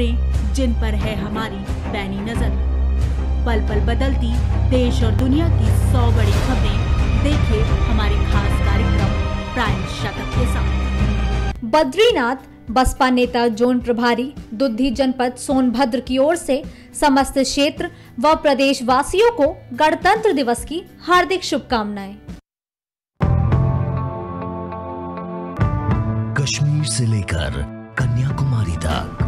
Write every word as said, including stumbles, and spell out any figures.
खबरें जिन पर है हमारी पैनी नजर। पल पल बदलती देश और दुनिया की सौ बड़ी खबरें देखिए हमारे खास कार्यक्रम प्राइम शतक के साथ। बद्रीनाथ बसपा नेता जोन प्रभारी दुधी जनपद सोनभद्र की ओर से समस्त क्षेत्र व प्रदेश वासियों को गणतंत्र दिवस की हार्दिक शुभकामनाएं। कश्मीर से लेकर कन्याकुमारी तक